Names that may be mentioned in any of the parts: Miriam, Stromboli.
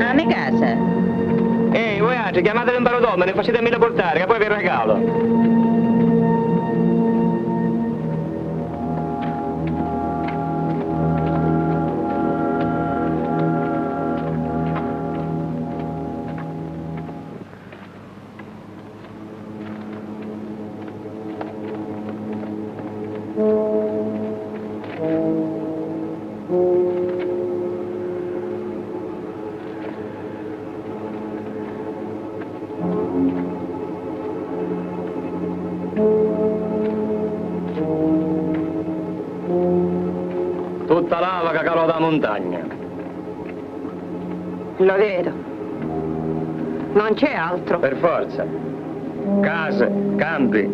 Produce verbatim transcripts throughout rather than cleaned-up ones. A me casa. Ehi, voi altri, chiamate un barodome, ne facete mille portare, che poi vi regalo. Tutta lava che calò da montagna. Lo vedo. Non c'è altro. Per forza. Case, campi,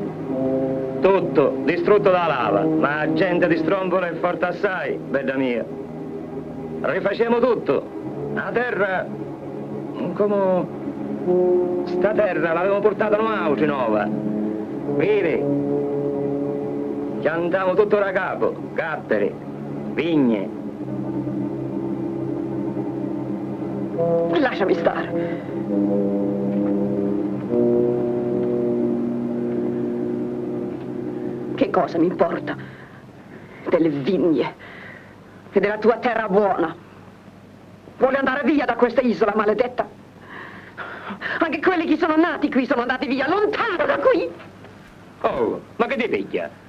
tutto distrutto da lava. Ma la gente di Stromboli è forte assai, bella mia. Rifacciamo tutto. La terra, come... sta terra l'avevamo portata noi altri nuova. Vedi? Ci andavamo tutto da capo, catteri. Vigne. Lasciami stare. Che cosa mi importa delle vigne e della tua terra buona? Vuole andare via da questa isola maledetta? Anche quelli che sono nati qui sono andati via, lontano da qui. Oh, ma che ti piglia?